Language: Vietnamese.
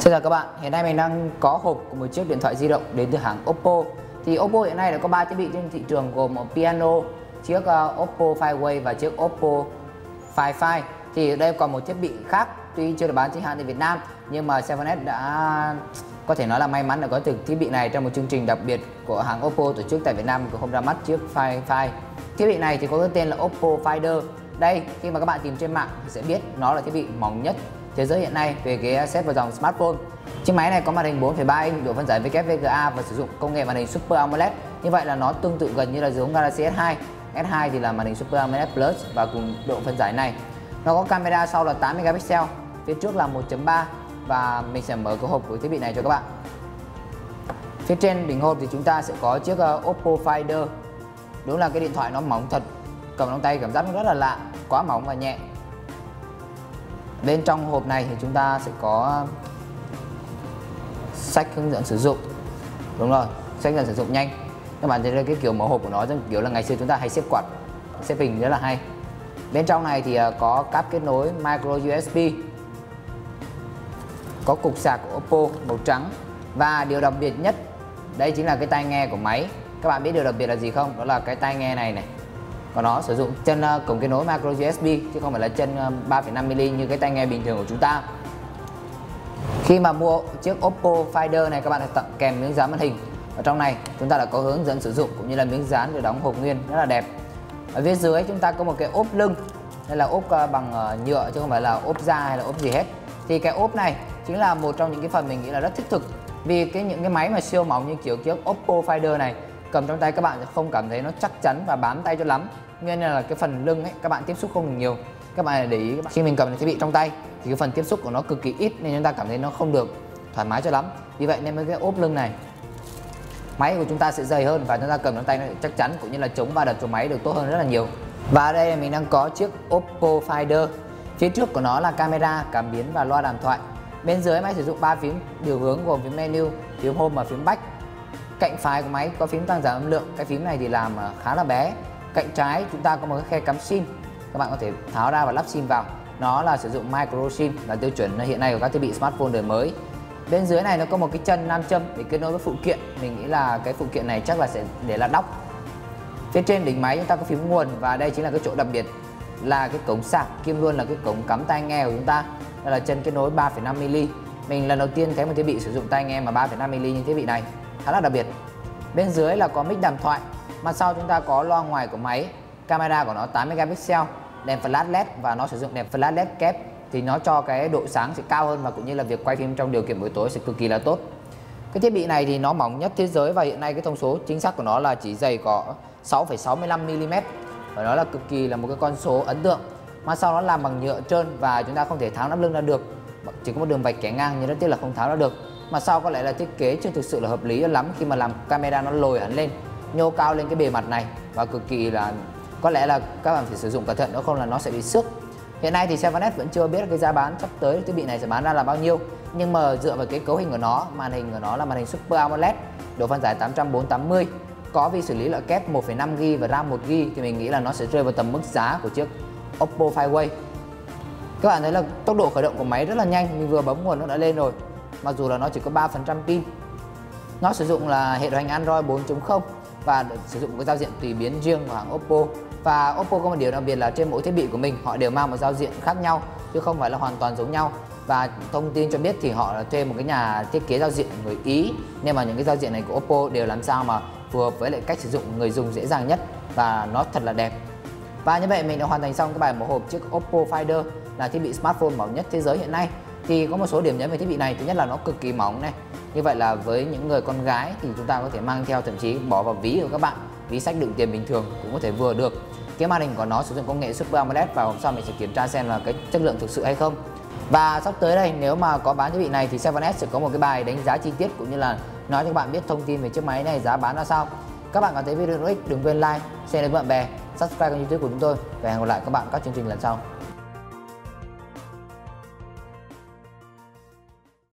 Xin chào các bạn, hiện nay mình đang có hộp của một chiếc điện thoại di động đến từ hãng Oppo. Thì Oppo hiện nay đã có 3 thiết bị trên thị trường gồm piano, chiếc Oppo Find Way và chiếc Oppo Find 5. Thì đây còn một thiết bị khác tuy chưa được bán chính hãng tại Việt Nam, nhưng mà 7S đã có thể nói là may mắn đã có được thiết bị này trong một chương trình đặc biệt của hãng Oppo tổ chức tại Việt Nam của hôm ra mắt chiếc Find 5. Thiết bị này thì có cái tên là Oppo Finder. Đây, khi mà các bạn tìm trên mạng thì sẽ biết nó là thiết bị mỏng nhất thế giới hiện nay về cái set và dòng smartphone. Chiếc máy này có màn hình 4,3 inch độ phân giải WVGA và sử dụng công nghệ màn hình Super AMOLED. Như vậy là nó tương tự gần như là giống Galaxy S2. S2 thì là màn hình Super AMOLED Plus và cùng độ phân giải này. Nó có camera sau là 8 megapixel, phía trước là 1.3 và mình sẽ mở cái hộp của thiết bị này cho các bạn. Phía trên đỉnh hộp thì chúng ta sẽ có chiếc Oppo Finder. Đúng là cái điện thoại nó mỏng thật, cầm trong tay cảm giác nó rất là lạ, quá mỏng và nhẹ. Bên trong hộp này thì chúng ta sẽ có sách hướng dẫn sử dụng. Đúng rồi, sách hướng dẫn sử dụng nhanh. Các bạn thấy cái kiểu mở hộp của nó giống kiểu là ngày xưa chúng ta hay xếp quạt, xếp hình rất là hay. Bên trong này thì có cáp kết nối micro USB, có cục sạc của Oppo màu trắng. Và điều đặc biệt nhất đây chính là cái tai nghe của máy. Các bạn biết điều đặc biệt là gì không? Đó là cái tai nghe này. Còn nó sử dụng chân cổng kết nối micro USB chứ không phải là chân 3,5mm như cái tai nghe bình thường của chúng ta. Khi mà mua chiếc Oppo Finder này, các bạn được tặng kèm miếng dán màn hình. Ở trong này chúng ta đã có hướng dẫn sử dụng cũng như là miếng dán được đóng hộp nguyên rất là đẹp. Ở phía dưới chúng ta có một cái ốp lưng. Đây là ốp bằng nhựa chứ không phải là ốp da hay là ốp gì hết. Thì cái ốp này chính là một trong những cái phần mình nghĩ là rất thiết thực, vì những cái máy mà siêu mỏng như kiểu chiếc Oppo Finder này cầm trong tay các bạn sẽ không cảm thấy nó chắc chắn và bám tay cho lắm. Nên là cái phần lưng ấy các bạn tiếp xúc không được nhiều. Các bạn để ý, khi mình cầm thiết bị trong tay thì cái phần tiếp xúc của nó cực kỳ ít nên chúng ta cảm thấy nó không được thoải mái cho lắm. Vì vậy nên với cái ốp lưng này, máy của chúng ta sẽ dày hơn và chúng ta cầm trong tay nó chắc chắn cũng như là chống va đập của máy được tốt hơn rất là nhiều. Và đây mình đang có chiếc Oppo Finder. Phía trước của nó là camera, cảm biến và loa đàm thoại. Bên dưới máy sử dụng 3 phím điều hướng gồm phím menu, phím home và phím back. Cạnh phải của máy có phím tăng giảm âm lượng, cái phím này thì làm khá là bé. Cạnh trái chúng ta có một cái khe cắm sim, các bạn có thể tháo ra và lắp sim vào. Nó là sử dụng micro sim là tiêu chuẩn hiện nay của các thiết bị smartphone đời mới. Bên dưới này nó có một cái chân nam châm để kết nối với phụ kiện. Mình nghĩ là cái phụ kiện này chắc là sẽ để là dock. Phía trên đỉnh máy chúng ta có phím nguồn và đây chính là cái chỗ đặc biệt là cái cổng sạc kim luôn là cái cổng cắm tai nghe của chúng ta. Đây là chân kết nối 3,5mm. Mình lần đầu tiên thấy một thiết bị sử dụng tai nghe mà 3,5mm như thiết bị này, khá là đặc biệt. Bên dưới là có mic đàm thoại, mặt sau chúng ta có loa ngoài của máy, camera của nó 8 megapixel, đèn flash LED và nó sử dụng đèn flash LED kép thì nó cho cái độ sáng sẽ cao hơn và cũng như là việc quay phim trong điều kiện buổi tối sẽ cực kỳ là tốt. Cái thiết bị này thì nó mỏng nhất thế giới và hiện nay cái thông số chính xác của nó là chỉ dày có 6,65mm và nó là cực kỳ là một cái con số ấn tượng. Mặt sau nó làm bằng nhựa trơn và chúng ta không thể tháo nắp lưng ra được, chỉ có một đường vạch kẻ ngang nhưng rất tiếc là không tháo ra được. Mặt sau có lẽ là thiết kế chưa thực sự là hợp lý lắm khi mà làm camera nó lồi hẳn lên, nhô cao lên cái bề mặt này và cực kỳ là có lẽ là các bạn phải sử dụng cẩn thận nếu không là nó sẽ bị xước. Hiện nay thì 7S vẫn chưa biết cái giá bán sắp tới thiết bị này sẽ bán ra là bao nhiêu, nhưng mà dựa vào cái cấu hình của nó, màn hình của nó là màn hình Super AMOLED, độ phân giải 880, có vi xử lý loại kép 1,5GB và RAM 1GB thì mình nghĩ là nó sẽ rơi vào tầm mức giá của chiếc Oppo Find Way. Các bạn thấy là tốc độ khởi động của máy rất là nhanh, mình vừa bấm nguồn nó đã lên rồi. Mặc dù là nó chỉ có 3% pin. Nó sử dụng là hệ điều hành Android 4.0 và sử dụng một cái giao diện tùy biến riêng của hãng Oppo. Và Oppo có một điều đặc biệt là trên mỗi thiết bị của mình họ đều mang một giao diện khác nhau chứ không phải là hoàn toàn giống nhau. Và thông tin cho biết thì họ là thuê một cái nhà thiết kế giao diện người Ý, nên mà những cái giao diện này của Oppo đều làm sao mà phù hợp với lại cách sử dụng người dùng dễ dàng nhất và nó thật là đẹp. Và như vậy mình đã hoàn thành xong cái bài mở hộp chiếc Oppo Finder là thiết bị smartphone mỏng nhất thế giới hiện nay. Thì có một số điểm nhấn về thiết bị này, thứ nhất là nó cực kỳ mỏng này. Như vậy là với những người con gái thì chúng ta có thể mang theo, thậm chí bỏ vào ví của các bạn, ví sách đựng tiền bình thường cũng có thể vừa được. Cái màn hình của nó sử dụng công nghệ Super AMOLED và hôm sau mình sẽ kiểm tra xem là cái chất lượng thực sự hay không. Và sắp tới đây nếu mà có bán thiết bị này thì 7S sẽ có một cái bài đánh giá chi tiết cũng như là nói cho các bạn biết thông tin về chiếc máy này, giá bán ra sao. Các bạn cảm thấy video hữu ích đừng quên like, share đến bạn bè, subscribe kênh YouTube của chúng tôi và hẹn gặp lại các bạn các chương trình lần sau.